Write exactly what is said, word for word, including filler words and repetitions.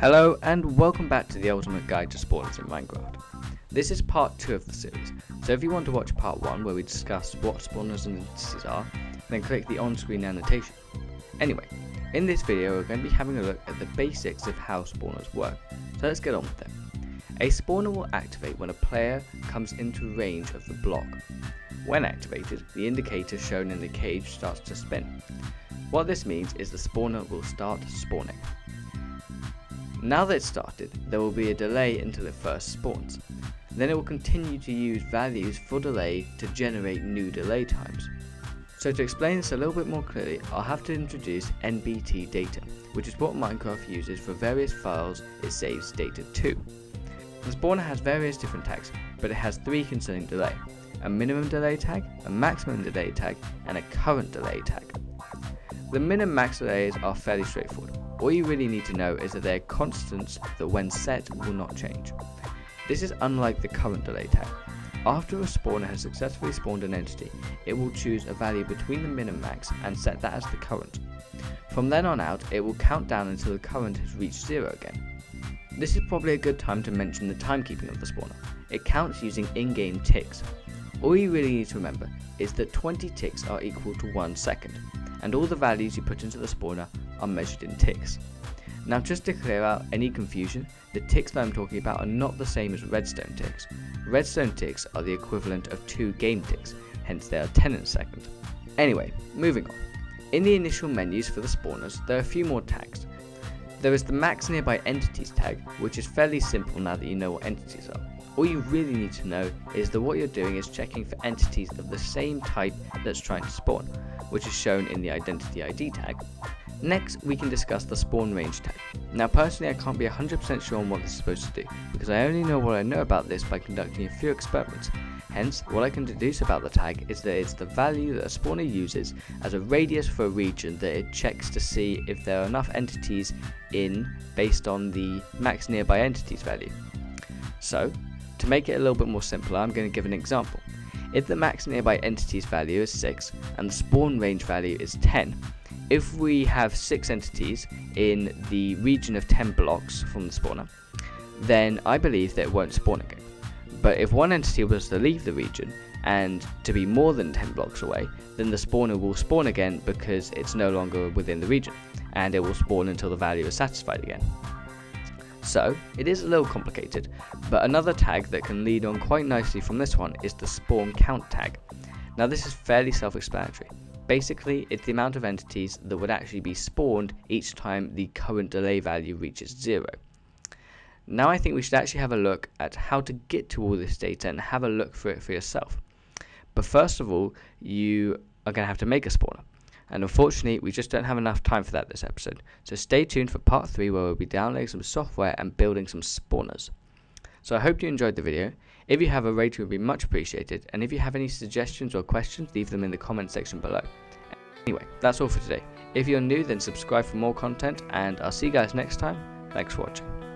Hello and welcome back to the Ultimate Guide to Spawners in Minecraft. This is part two of the series, so if you want to watch part one where we discuss what spawners and instances are, then click the on-screen annotation. Anyway, in this video we're going to be having a look at the basics of how spawners work, so let's get on with them. A spawner will activate when a player comes into range of the block. When activated, the indicator shown in the cage starts to spin. What this means is the spawner will start spawning. Now that it's started, there will be a delay until it first spawns. Then it will continue to use values for delay to generate new delay times. So to explain this a little bit more clearly, I'll have to introduce N B T data, which is what Minecraft uses for various files it saves data to. The spawner has various different tags, but it has three concerning delay: a minimum delay tag, a maximum delay tag, and a current delay tag. The min and max delays are fairly straightforward. All you really need to know is that they are constants that when set will not change. This is unlike the current delay tag. After a spawner has successfully spawned an entity, it will choose a value between the min and max and set that as the current. From then on out, it will count down until the current has reached zero again. This is probably a good time to mention the timekeeping of the spawner. It counts using in-game ticks. All you really need to remember is that twenty ticks are equal to one second, and all the values you put into the spawner are measured in ticks. Now, just to clear out any confusion, the ticks that I'm talking about are not the same as redstone ticks. Redstone ticks are the equivalent of two game ticks, hence they are ten in a second. Anyway, moving on. In the initial menus for the spawners, there are a few more tags. There is the Max Nearby Entities tag, which is fairly simple now that you know what entities are. All you really need to know is that what you're doing is checking for entities of the same type that's trying to spawn, which is shown in the Identity I D tag. Next, we can discuss the spawn range tag. Now, personally, I can't be one hundred percent sure on what this is supposed to do, because I only know what I know about this by conducting a few experiments. Hence, what I can deduce about the tag is that it's the value that a spawner uses as a radius for a region that it checks to see if there are enough entities in based on the max nearby entities value. So, to make it a little bit more simpler, I'm going to give an example. If the max nearby entities value is six and the spawn range value is ten, if we have six entities in the region of ten blocks from the spawner, then I believe that it won't spawn again. But if one entity was to leave the region and to be more than ten blocks away, then the spawner will spawn again because it's no longer within the region, and it will spawn until the value is satisfied again. So, it is a little complicated, but another tag that can lead on quite nicely from this one is the spawn count tag. Now, this is fairly self-explanatory. Basically, it's the amount of entities that would actually be spawned each time the current delay value reaches zero. Now, I think we should actually have a look at how to get to all this data and have a look for it for yourself. But first of all, you are going to have to make a spawner. And unfortunately, we just don't have enough time for that this episode, so stay tuned for part three where we'll be downloading some software and building some spawners. So I hope you enjoyed the video. If you have, a rating would be much appreciated, and if you have any suggestions or questions, leave them in the comment section below. Anyway, that's all for today. If you're new, then subscribe for more content, and I'll see you guys next time. Thanks for watching.